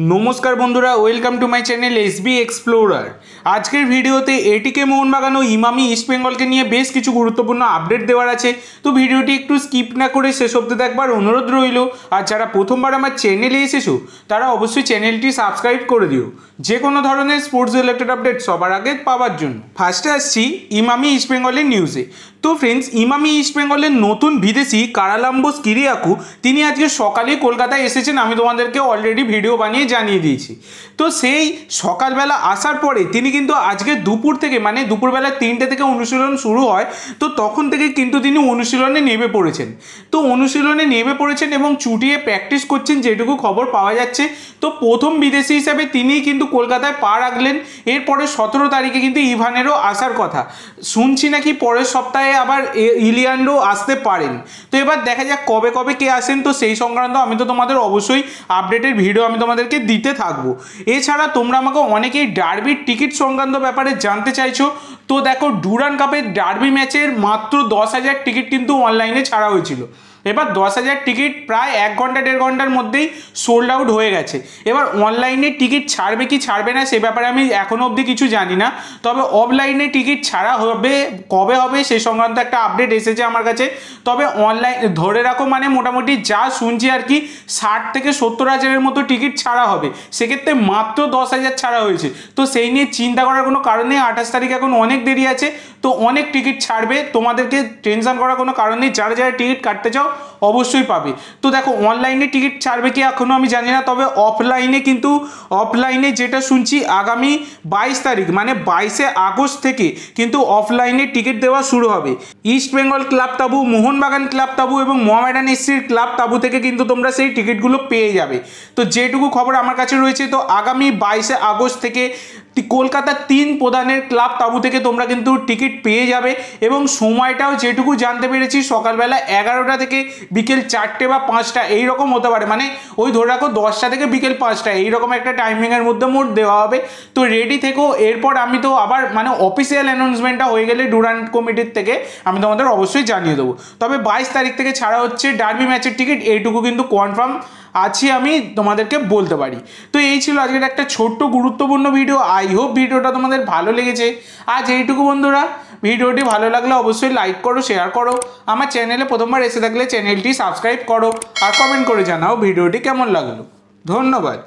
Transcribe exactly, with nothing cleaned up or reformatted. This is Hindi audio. नमस्कार बंधुरा welcome to my channel S B explorer. आजकेर भिडियोते एटीके मोहनबागान और इमामी इस्ट बेंगल के लिए बेश किछु गुरुत्वपूर्ण आपडेट देवार आछे, तो भिडियोटी एकटू स्किप ना करे शेष अब्दि देखबार अनुरोध रइल। और जारा प्रथमबार आमार चैनेले एसेछो तारा अवश्यई चैनलटी सबस्क्राइब करे दिओ जे कोनो धरनेर स्पोर्ट्स रिलेटेड आपडेट सबार आगे पावार जोन्नो। फार्स्टे आसछि इमामी इस्ट बेंगलेर निउजे। तो फ्रेंड्स, इमामी इस्ट बेंगलेर नतून विदेशी चारलाम्बोस किरियाकू तिनि आजके सकाले कलकाताय एसेछेन। आमि तोमादेरके अलरेडी भिडियो बानिये जानिए दीची। तो सेई सकाल बेला आसार परे तिनि किन्तु आजके दुपुर थेके माने दुपुर बेला तीनटे थेके अनुशीलन शुरू हय। तो तखन थेके किन्तु तिनि अनुशीलने नेमे पड़ेछेन। तो अनुशीलने नेमे पड़ेछेन एबं चुटिये प्रैक्टिस करछेन जेटुकु खबर पावा जाच्छे। तो प्रथम विदेशी हिसेबे तिनिई किन्तु कलकाताय पा राखलेन। एरपरे सतरो तारिखे किन्तु इभानेरो आसार कथा शुनछि नाकि परेर सप्ताहे आबार इलियान्डो आसते पारेन। तो एबार देखा जाक कबे कबे के आसेन। तो सेई संक्रांत आमि तो तोमादेर अवश्यई आपडेटेड भिडियो आमि तोमादेरके दिते थाकबो। एछाड़ा तोमरा आमाके अनेकेई डार्बी टिकिट संक्रांत ब्यापारे जानते चाइछो। तो देखो डुरान्ड कापेर डार्बी मैचेर मात्र दस हज़ार टिकिट किन्तु अनलाइने छाड़ा हयेछिलो। एबार दस हज़ार टिकिट प्राय एक घंटा डेढ़ घंटार मध्य ही सोल्ड आउट हो गए। एबार अनलाइने टिकिट छाड़बे कि छाड़बे ना से ब्यापारे आमि एखोनो अब्दि किछु जानि ना। तबे अफलाइने टिकिट छाड़ा होबे कबे होबे सेई संक्रांत एकटा आपडेट एसेछे आमार काछे। तबे अनलाइन धरे राखो माने मोटामुटी जा शुनछि आर कि साठ थेके सत्तर हज़ारेर मतो टिकिट छाड़ा होबे। सेक्षेत्रे मात्र दस हज़ार छाड़ा हयेछे। तो सेई निये चिंता करार कोनो कारण नेई। आठाश तारिख एखोन अनेक देरी आछे। तो अनेक टिकिट छाड़बे, तोमादेरके टेंशन करार कोनो कारण नेई। जारा जारा टिकिट काटते चाओ अवश्य पाबे। तो देखो अनलाइने टिकिट छाड़बे कि एखोनो आमि जानि ना। तबे अफलाइने किन्तु अफलाइने जेटा शुनछि आगामी बाईश तारीख माने बाईशे आगस्ट थेके किन्तु अफलाइने टिकिट देवा शुरू होबे। इस्ट बेंगल क्लाब ताबू, मोहनबागान क्लाब ताबू एबं मोहामेडान एससिर क्लाब ताबू थेके किन्तु तोमरा सेई टिकिटगुलो पेये जाबे। तो जेटुकु खबर आमार काछे रयेछे तो आगामी बाईशे आगस्ट थेके कलकाता तीन प्रधान क्लाब ताबू थेके तोमरा किन्तु टिकिट पेये जाबे। एबं समयटाओ जेटुकु जानते पेरेछि सकाल बेला एगारोटा थेके बिकेल चारटे बा पाँचटा एई रकम होते पारे, माने ओई धरे राखो दसटा थेके बिकेल पाँचटा एई रकम एकटा टाइमिंगेर मध्य मोट देवा होबे। तो रेडी थेको। एरपर आमि तो आबार माने अफिशियल अनाउंसमेंटटा हये गेले डुरान्ड कमिटिर थेके आमि तोमादेर अवश्यई जानिये देबो। तबे बाईश तारिख थेके छाड़ा हच्छे डार्बी मैचेर टिकिट, एइटुकु किन्तु कनफार्म आछि आमि तोमादेरके बोलते पारी। तो एई छिलो आजकेर एकटा छोट्ट गुरुत्वपूर्ण भिडियो। आई होप भिडियोटा तोमादेर भालो लेगेछे। आज एइटुकु बन्धुरा। भिडियोटी भालो लागले अवश्यई लाइक करो, शेयर करो। आमार चैनेले प्रथमबार एसे थाकले चैनेलटी सबस्क्राइब करो और कमेंट करे जानाओ भिडियोटी केमन लागलो। धन्यवाद।